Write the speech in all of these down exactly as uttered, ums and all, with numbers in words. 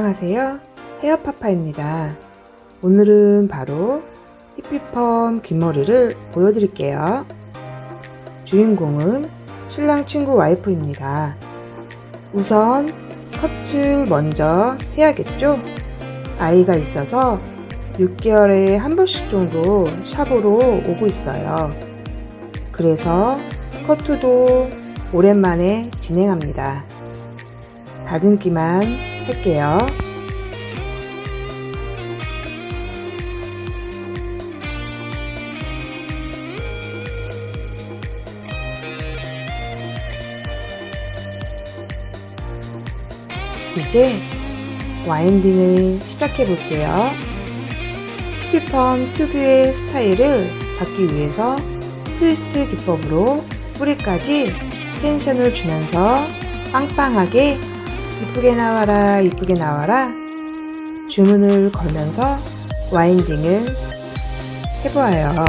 안녕하세요, 헤어파파입니다. 오늘은 바로 히피펌 귓머리를 보여드릴게요. 주인공은 신랑 친구 와이프입니다. 우선 컷을 먼저 해야겠죠? 아이가 있어서 육 개월에 한 번씩 정도 샵으로 오고 있어요. 그래서 커트도 오랜만에 진행합니다. 다듬기만 할게요. 이제 와인딩을 시작해 볼게요. 히피펌 특유의 스타일을 잡기 위해서 트위스트 기법으로 뿌리까지 텐션을 주면서 빵빵하게 이쁘게 나와라 이쁘게 나와라 주문을 걸면서 와인딩을 해보아요.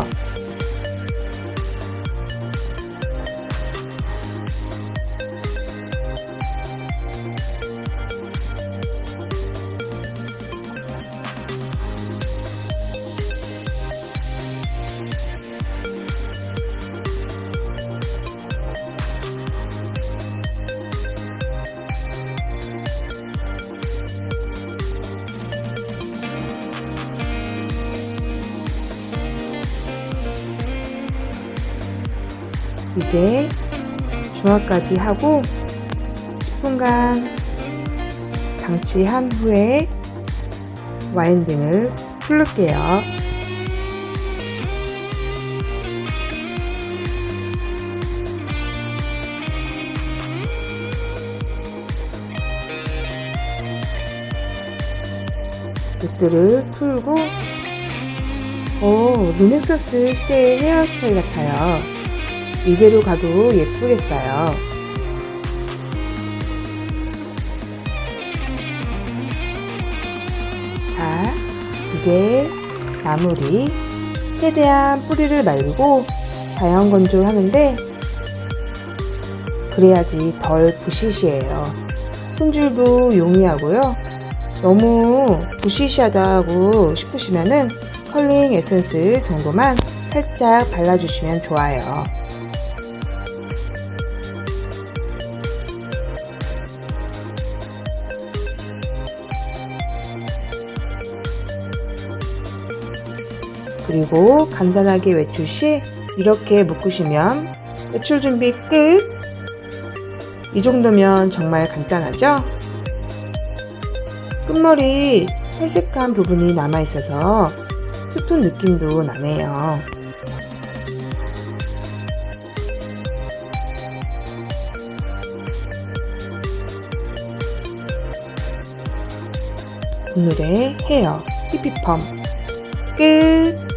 이제 중화까지 하고 십 분간 방치한 후에 와인딩을 풀을게요. 윗들을 풀고 오, 르네상스 시대의 헤어스타일 같아요. 이대로 가도 예쁘겠어요. 자, 이제 마무리. 최대한 뿌리를 말리고 자연 건조하는데 그래야지 덜 부시시해요. 손질도 용이하고요. 너무 부시시하다고 싶으시면은 컬링 에센스 정도만 살짝 발라주시면 좋아요. 그리고 간단하게 외출 시 이렇게 묶으시면 외출 준비 끝! 이 정도면 정말 간단하죠? 끝머리 탈색한 부분이 남아있어서 투톤 느낌도 나네요. 오늘의 헤어 히피펌 끝!